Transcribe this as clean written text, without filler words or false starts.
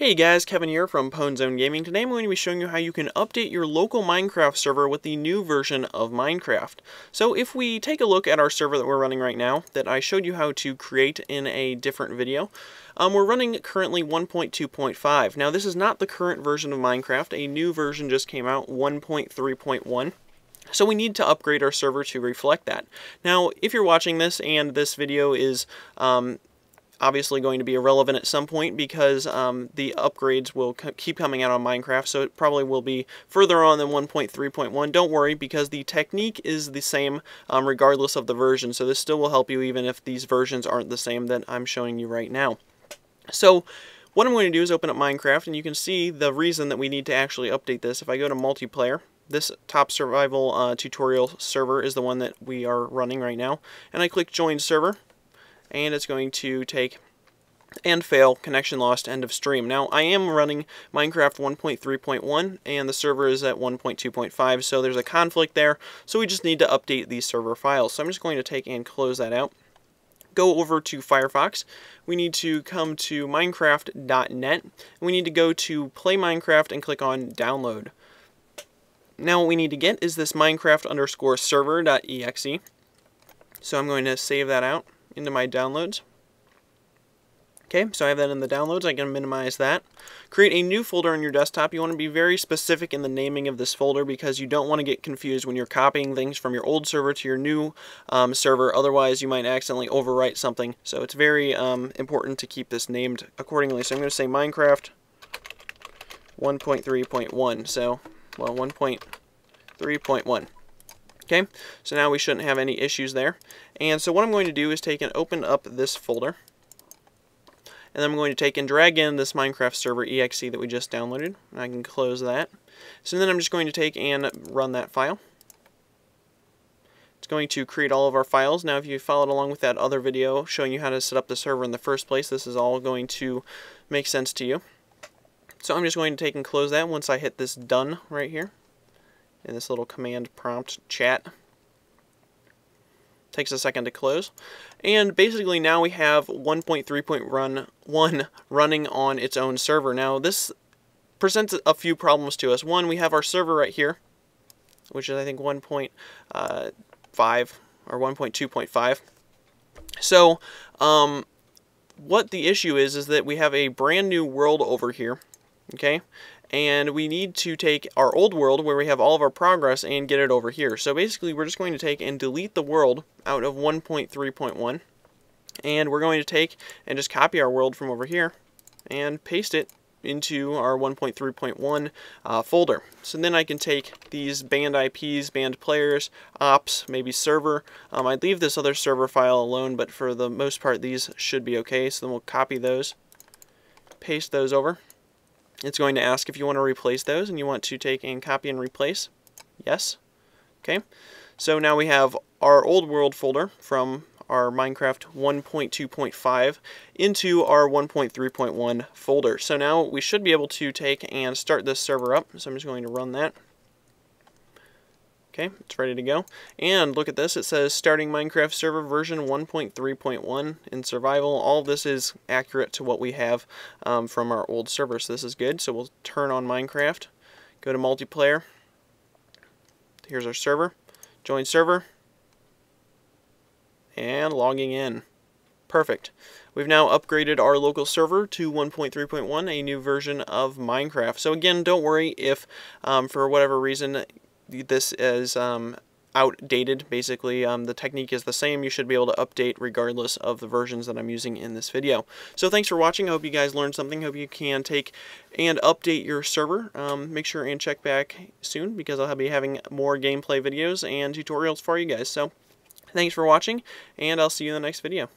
Hey guys, Kevin here from PwnZone Gaming. Today I'm going to be showing you how you can update your local Minecraft server with the new version of Minecraft. So if we take a look at our server that we're running right now, that I showed you how to create in a different video, we're running currently 1.2.5. Now this is not the current version of Minecraft, a new version just came out, 1.3.1. So we need to upgrade our server to reflect that. Now if you're watching this and this video is obviously going to be irrelevant at some point because the upgrades will keep coming out on Minecraft, so it probably will be further on than 1.3.1. Don't worry, because the technique is the same regardless of the version, so this still will help you even if these versions aren't the same that I'm showing you right now. So what I'm going to do is open up Minecraft, and you can see the reason that we need to actually update this. If I go to multiplayer, this top survival tutorial server is the one that we are running right now, and I click join server, and it's going to take and fail, connection lost, end of stream. Now I am running Minecraft 1.3.1 and the server is at 1.2.5, so there's a conflict there, so we just need to update these server files. So I'm just going to take and close that out. Go over to Firefox, we need to come to minecraft.net, and we need to go to play Minecraft and click on download. Now what we need to get is this minecraft_server.exe, so I'm going to save that out into my downloads. Okay, so I have that in the downloads. I can minimize that. Create a new folder on your desktop. You want to be very specific in the naming of this folder because you don't want to get confused when you're copying things from your old server to your new server. Otherwise, you might accidentally overwrite something. So it's very important to keep this named accordingly. So I'm going to say Minecraft 1.3.1. So, well, 1.3.1. Okay, so now we shouldn't have any issues there. And so what I'm going to do is take and open up this folder, and I'm going to take and drag in this Minecraft server exe that we just downloaded, and I can close that. So then I'm just going to take and run that file. It's going to create all of our files. Now if you followed along with that other video showing you how to set up the server in the first place, this is all going to make sense to you. So I'm just going to take and close that once I hit this done right here. In this little command prompt chat. Takes a second to close. And basically now we have 1.3.1 running on its own server. Now this presents a few problems to us. One, we have our server right here, which is I think 1.5 or 1.2.5. So what the issue is that we have a brand new world over here. Okay, and we need to take our old world where we have all of our progress and get it over here. So basically we're just going to take and delete the world out of 1.3.1, and we're going to take and just copy our world from over here and paste it into our 1.3.1 folder. So then I can take these band IPs, band players, ops, maybe server. I'd leave this other server file alone, but for the most part these should be okay. So then we'll copy those, paste those over. It's going to ask if you want to replace those, and you want to take and copy and replace. Yes. Okay. So now we have our old world folder from our Minecraft 1.2.5 into our 1.3.1 folder. So now we should be able to take and start this server up. So I'm just going to run that. Okay, it's ready to go. And look at this, it says starting Minecraft server version 1.3.1 in survival. All of this is accurate to what we have from our old server, so this is good. So we'll turn on Minecraft, go to multiplayer, here's our server, join server, and logging in. Perfect. We've now upgraded our local server to 1.3.1, a new version of Minecraft. So again, don't worry if for whatever reason this is outdated. Basically, the technique is the same. You should be able to update regardless of the versions that I'm using in this video. So thanks for watching. I hope you guys learned something. Hope you can take and update your server. Make sure and check back soon because I'll be having more gameplay videos and tutorials for you guys. So thanks for watching, and I'll see you in the next video.